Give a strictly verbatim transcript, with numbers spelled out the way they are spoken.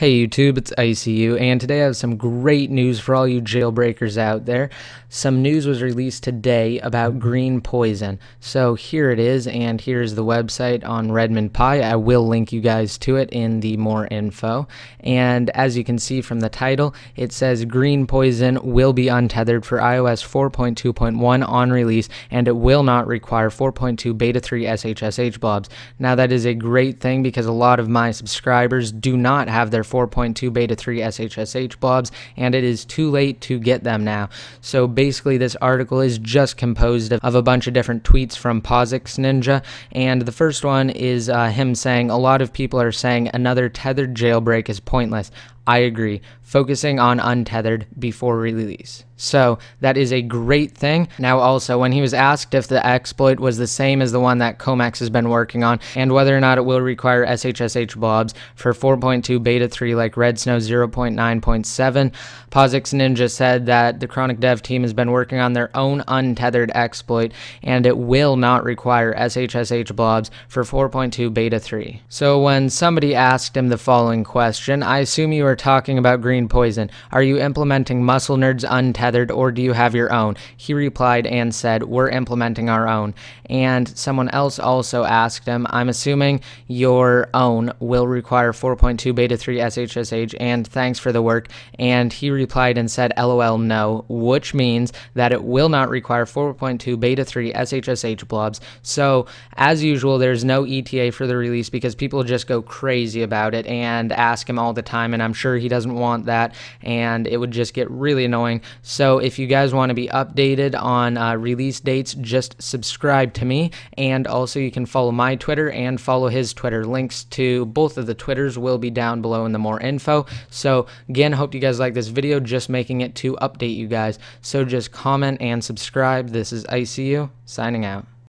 Hey YouTube, it's I C U, and today I have some great news for all you jailbreakers out there. Some news was released today about greenpois zero n. So here it is, and here's the website on RedmondPie. I will link you guys to it in the more info. And as you can see from the title, it says greenpois zero n will be untethered for iOS four point two point one on release, and it will not require four point two beta three S H S H blobs. Now that is a great thing because a lot of my subscribers do not have their four point two beta three S H S H blobs, and it is too late to get them now. So basically this article is just composed of, of a bunch of different tweets from p zero six ninja, and the first one is uh, him saying, a lot of people are saying another tethered jailbreak is pointless. I agree. Focusing on untethered before release. So that is a great thing. Now also, when he was asked if the exploit was the same as the one that Comex has been working on and whether or not it will require S H S H blobs for four point two beta three like red snow zero point nine point seven, p zero six ninja said that the chronic dev team has been working on their own untethered exploit and it will not require S H S H blobs for four point two beta three. So when somebody asked him the following question, I assume you are talking about greenpois zero n. Are you implementing muscle nerds untethered or do you have your own? He replied and said, we're implementing our own. And someone else also asked him, I'm assuming your own will require four point two beta three S H S H and thanks for the work. And he replied and said, LOL no, which means that it will not require four point two beta three S H S H blobs. So as usual, there's no E T A for the release because people just go crazy about it and ask him all the time, and I'm sure he doesn't want that and it would just get really annoying. So if you guys want to be updated on uh, release dates, just subscribe to me, and also you can follow my Twitter and follow his Twitter. Links to both of the Twitters will be down below in the more info. So again, hope you guys like this video, just making it to update you guys. So just comment and subscribe. This is I C U signing out.